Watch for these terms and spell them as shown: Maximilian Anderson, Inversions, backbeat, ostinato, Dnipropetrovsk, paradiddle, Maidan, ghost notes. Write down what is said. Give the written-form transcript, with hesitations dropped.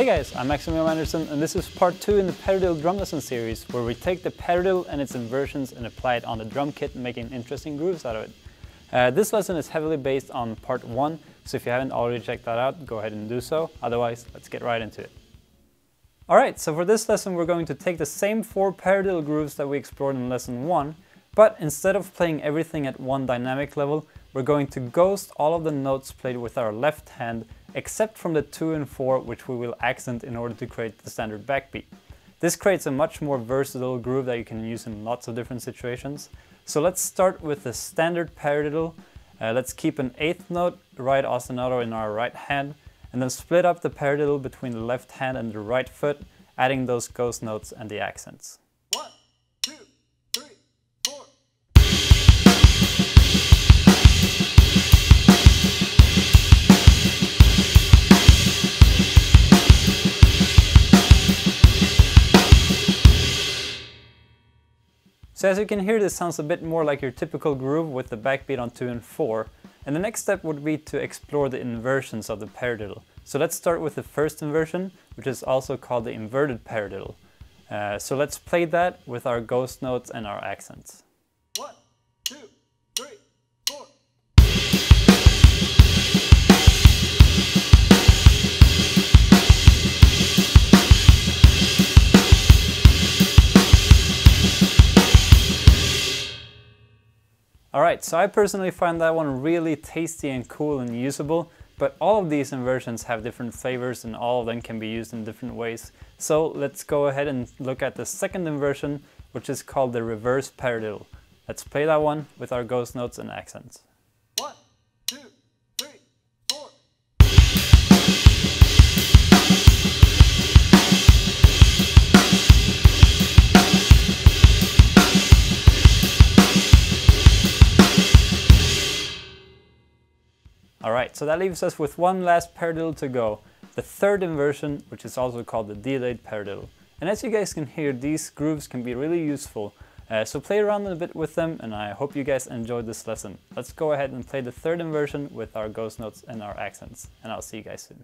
Hey guys, I'm Maximilian Anderson, and this is part 2 in the paradiddle drum lesson series, where we take the paradiddle and its inversions and apply it on the drum kit, making interesting grooves out of it. This lesson is heavily based on part 1, so if you haven't already checked that out, go ahead and do so. Otherwise, let's get right into it. Alright, so for this lesson we're going to take the same 4 paradiddle grooves that we explored in lesson 1, but instead of playing everything at one dynamic level, we're going to ghost all of the notes played with our left hand, except from the 2 and 4, which we will accent in order to create the standard backbeat. This creates a much more versatile groove that you can use in lots of different situations. So let's start with the standard paradiddle. Let's keep an 8th note, right ostinato in our right hand, and then split up the paradiddle between the left hand and the right foot, adding those ghost notes and the accents. So as you can hear, this sounds a bit more like your typical groove with the backbeat on 2 and 4. And the next step would be to explore the inversions of the paradiddle. So let's start with the first inversion, which is also called the inverted paradiddle. So let's play that with our ghost notes and our accents. Alright, so I personally find that one really tasty and cool and usable, but all of these inversions have different flavors and all of them can be used in different ways. So let's go ahead and look at the second inversion, which is called the reverse paradiddle. Let's play that one with our ghost notes and accents. Alright, so that leaves us with one last paradiddle to go, the third inversion, which is also called the delayed paradiddle. And as you guys can hear, these grooves can be really useful, so play around a bit with them, and I hope you guys enjoyed this lesson. Let's go ahead and play the third inversion with our ghost notes and our accents, and I'll see you guys soon.